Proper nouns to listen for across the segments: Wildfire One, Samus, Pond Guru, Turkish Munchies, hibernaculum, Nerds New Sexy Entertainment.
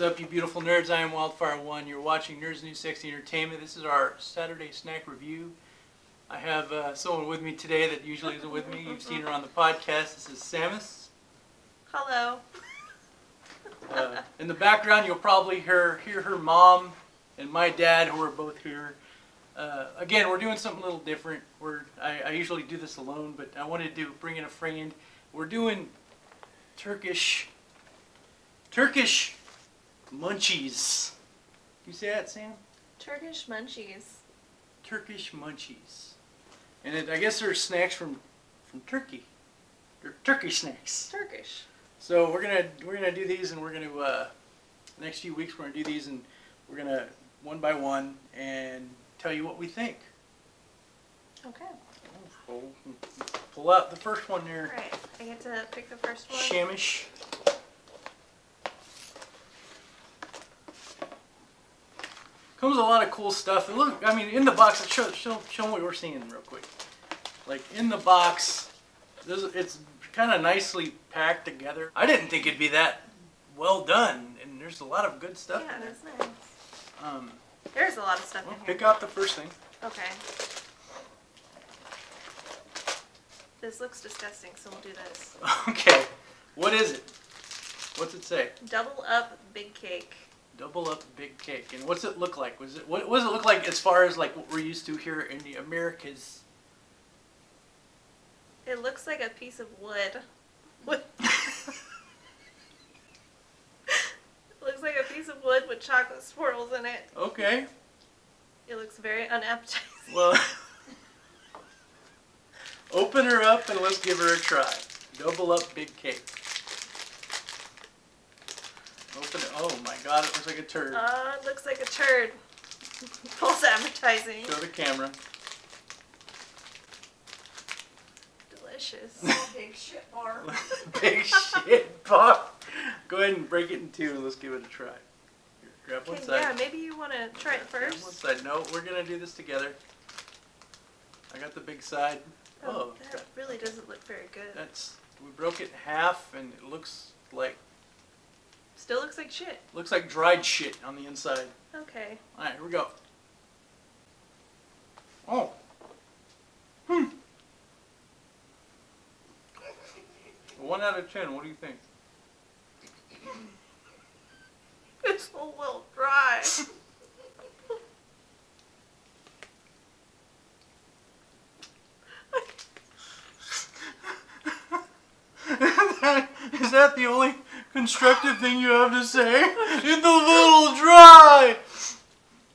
What's up, you beautiful nerds? I am Wildfire One. You're watching Nerds New Sexy Entertainment. This is our Saturday snack review. I have someone with me today that usually isn't with me. You've seen her on the podcast. This is Samus. Hello. In the background, you'll probably hear her mom and my dad, who are both here. Again, we're doing something a little different. I usually do this alone, but I wanted to bring in a friend. We're doing Turkish munchies. Can you say that, Sam? Turkish munchies. Turkish munchies. And I guess they're snacks from Turkey. They're Turkish snacks. Turkish. So we're gonna do these, and the next few weeks we're gonna do these, and we're gonna one by one and tell you what we think. Okay. Oh, pull out the first one there. All right, I get to pick the first one. Shamish. Comes a lot of cool stuff. And look, I mean, in the box, show them what we're seeing real quick. Like, in the box, it's kind of nicely packed together. I didn't think it'd be that well done, and there's a lot of good stuff. Yeah, that's nice. There's a lot of stuff in here. Pick out the first thing. Okay. This looks disgusting, so we'll do this. Okay. What is it? What's it say? Double up big cake. Double up big cake. And what's it look like? What does it look like as far as like what we're used to here in the Americas? It looks like a piece of wood. What? It looks like a piece of wood with chocolate swirls in it. Okay. It looks very unappetizing. Well, open her up and let's give her a try. Double up big cake. Open it. Oh my god, it looks like a turd. It looks like a turd. False advertising. Show the camera. Delicious. Big shit bar. Big shit bar. Go ahead and break it in two and let's give it a try. Here, grab one side. Yeah, maybe you want to try it first. Grab one side. No, we're going to do this together. I got the big side. Oh, that really doesn't look very good. We broke it in half and it looks like... Still looks like shit. Looks like dried shit on the inside. Okay. All right, here we go. Oh. Hmm. 1 out of 10. What do you think? It's a little dry. Is that the only constructive thing you have to say? It's a little dry!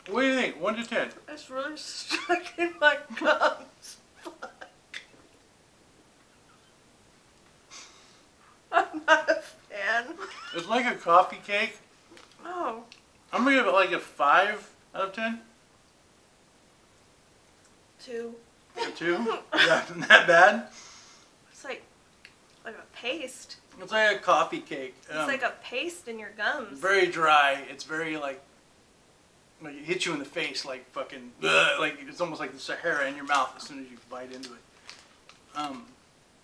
What do you think? 1 to 10. It's really stuck in my gums. Fuck. I'm not a fan. It's like a coffee cake. Oh. I'm gonna give it like a 5 out of 10. 2. A 2? Is that bad? It's like a paste. It's like a coffee cake. It's like a paste in your gums. Very dry. It's very like it hits you in the face like fucking bleh, like it's almost like the Sahara in your mouth as soon as you bite into it.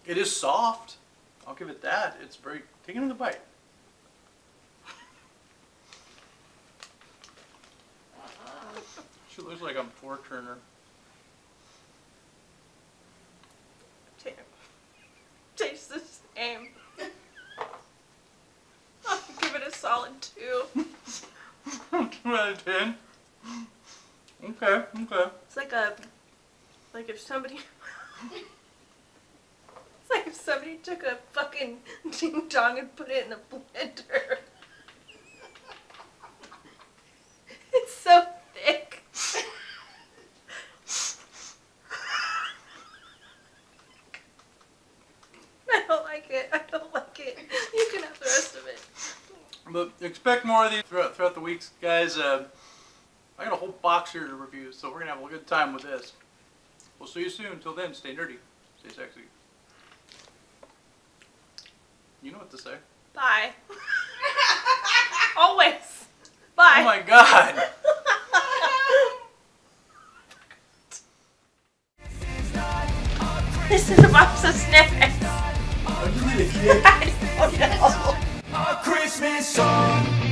It is soft. I'll give it that. It's very... Take another bite. She looks like a four-turner. Tastes the same. I'll give it a solid 2. 2 out of 10. Okay, okay. It's like a, it's like if somebody took a fucking ding dong and put it in a blender. It's so thick. I don't like it. I don't like it. You can have the rest of it. But expect more of these throughout the weeks, guys. I got a whole box here to review, so we're going to have a good time with this. We'll see you soon. Until then, stay nerdy. Stay sexy. You know what to say. Bye. Always. Bye. Oh my god. This is a box of snacks. Oh, you need a kid. I don't know. A Christmas song.